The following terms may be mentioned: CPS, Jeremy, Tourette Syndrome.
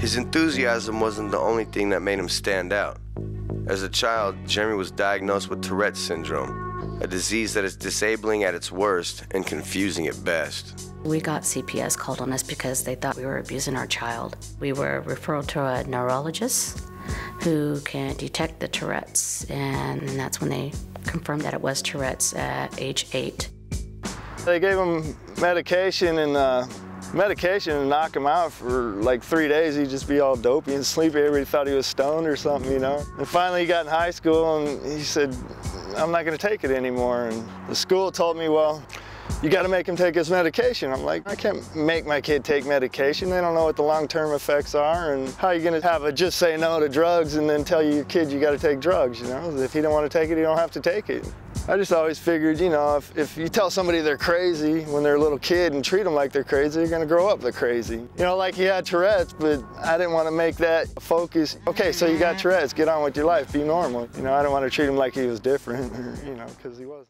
His enthusiasm wasn't the only thing that made him stand out. As a child, Jeremy was diagnosed with Tourette Syndrome, a disease that is disabling at its worst and confusing at best. We got CPS called on us because they thought we were abusing our child. We were referred to a neurologist who can detect the Tourette's, and that's when they confirmed that it was Tourette's at age 8. They gave him medication and knock him out for like 3 days. He'd just be all dopey and sleepy. Everybody thought he was stoned or something, you know. And finally he got in high school and he said, I'm not gonna take it anymore. And the school told me, well, you gotta make him take his medication. I'm like, I can't make my kid take medication. They don't know what the long-term effects are, and how are you gonna have a just say no to drugs and then tell your kid you gotta take drugs, you know? If he don't wanna take it, he don't have to take it. I just always figured, you know, if you tell somebody they're crazy when they're a little kid and treat them like they're crazy, they're gonna grow up they're crazy. You know, like he had Tourette's, but I didn't wanna make that a focus. Okay, so you got Tourette's, get on with your life, be normal. You know, I don't wanna treat him like he was different, or, you know, because he wasn't.